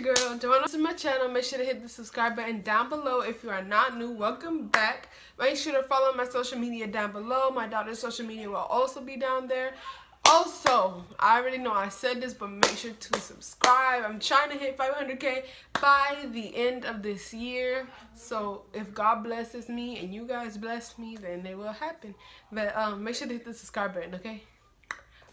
your girl Joanna. To my channel, make sure to hit the subscribe button down below. If you are not new, welcome back. Make sure to follow my social media down below. My daughter's social media will also be down there. Also, I already know I said this, but make sure to subscribe. I'm trying to hit 500K by the end of this year. So if God blesses me and you guys bless me, then they will happen. But make sure to hit the subscribe button, okay?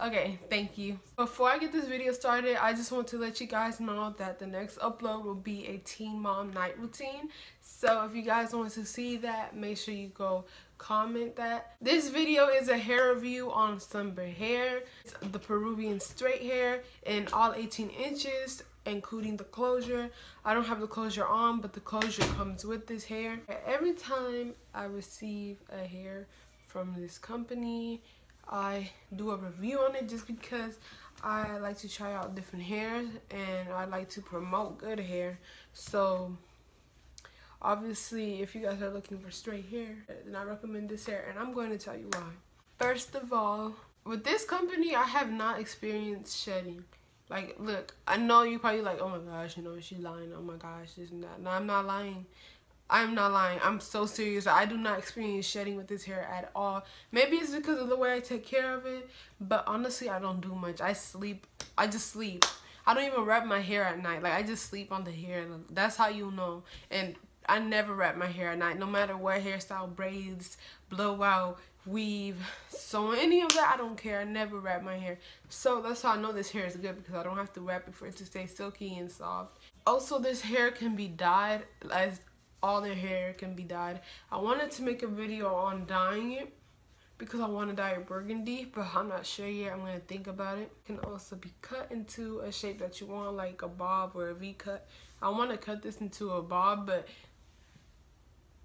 Okay, thank you. Before I get this video started, I just want to let you guys know that the next upload will be a Teen Mom night routine. So if you guys want to see that, make sure you go comment that. This video is a hair review on Sunber Hair. It's the Peruvian straight hair in all 18 inches, including the closure. I don't have the closure on, but the closure comes with this hair. Every time I receive a hair from this company, I do a review on it just because I like to try out different hairs and I like to promote good hair. So obviously if you guys are looking for straight hair, then I recommend this hair, and I'm going to tell you why. First of all, with this company I have not experienced shedding. Like, look, I know you probably like, oh my gosh, you know, she's lying, oh my gosh, this and that. No, I'm not lying. I'm not lying. I'm so serious. I do not experience shedding with this hair at all. Maybe it's because of the way I take care of it, but honestly, I don't do much. I sleep. I just sleep. I don't even wrap my hair at night. Like, I just sleep on the hair. That's how you know. And I never wrap my hair at night, no matter what hairstyle, braids, blowout, weave. So any of that, I don't care. I never wrap my hair. So that's how I know this hair is good, because I don't have to wrap it for it to stay silky and soft. Also, this hair can be dyed. As all their hair can be dyed. I wanted to make a video on dyeing it because I want to dye it burgundy, but I'm not sure yet. I'm going to think about it. It can also be cut into a shape that you want, like a bob or a V cut. I want to cut this into a bob, but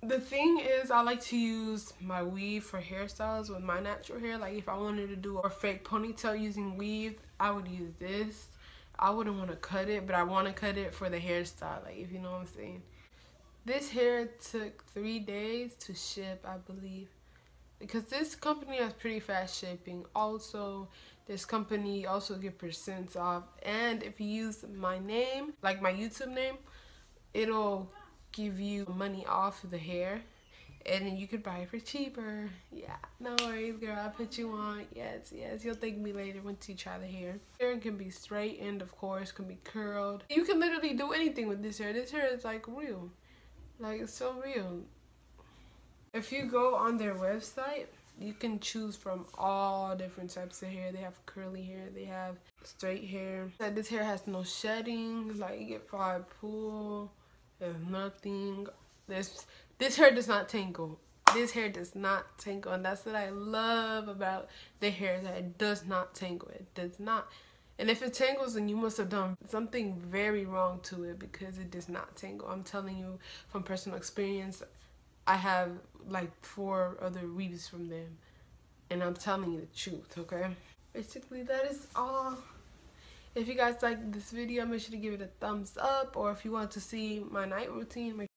the thing is, I like to use my weave for hairstyles with my natural hair. Like if I wanted to do a fake ponytail using weave, I would use this. I wouldn't want to cut it, but I want to cut it for the hairstyle, like if you know what I'm saying. This hair took 3 days to ship, I believe, because this company has pretty fast shipping. Also, this company also gives percents off, and if you use my name, like my YouTube name, it'll give you money off the hair, and then you could buy it for cheaper. Yeah, no worries, girl. I'll put you on. Yes, yes. You'll thank me later once you try the hair. Hair can be straight and, of course, can be curled. You can literally do anything with this hair. This hair is like real. Like, it's so real. If you go on their website, you can choose from all different types of hair. They have curly hair, they have straight hair. Like, this hair has no shedding. Like, you get fried pool, there's nothing. This hair does not tangle. This hair does not tangle, and that's what I love about the hair, that it does not tangle. It does not. And if it tangles, then you must have done something very wrong to it, because it does not tangle. I'm telling you from personal experience, I have like 4 other weaves from them, and I'm telling you the truth, okay? Basically, that is all. If you guys like this video, make sure to give it a thumbs up, or if you want to see my night routine, make